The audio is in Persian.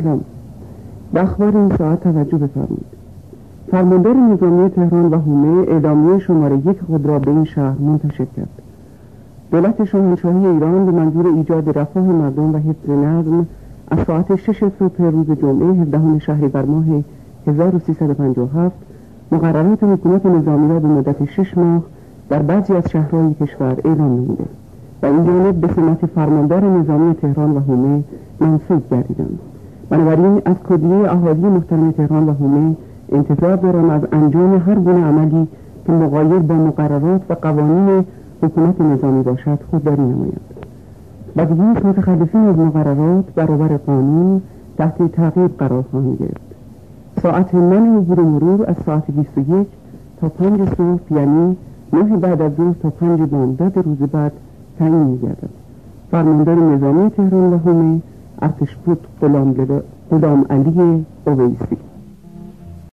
کردم. به اخبار این ساعت توجه بفرمایید. فرماندار نظامی تهران و هومه اعلامیه شماره 1 خود را به این شهر منتشر کرد. دولت شاهنشاهی ایران به منظور ایجاد رفاه مردم و حفظ نظم از ساعت 6 صبح روز جمعه 17 شهریور ماه 1357 مقررات حکومت نظامی را به مدت 6 ماه در بعضی از شهرهای کشور اعلام نموده و این جانب به سمت فرماندار نظامی تهران و هومه منصوب گردیدند. بنابراین از کلیه اهالی محترم تهران و هومه انتظار دارم از انجام هر گونه عملی که مغایر با مقررات و قوانین حکومت نظامی باشد خودداری نمایند. بدیهی متخلفین از مقررات برابر قانون تحت تعقیب قرار خواهند گرفت. ساعت من عبور مرور از ساعت 21 تا 5 صبح یعنی 9 بعد از ظهر تا 5 بامداد روز بعد تعیین می‌گردد. فرماندار نظامی تهران و هومه ارتشبد غلام علی اویسی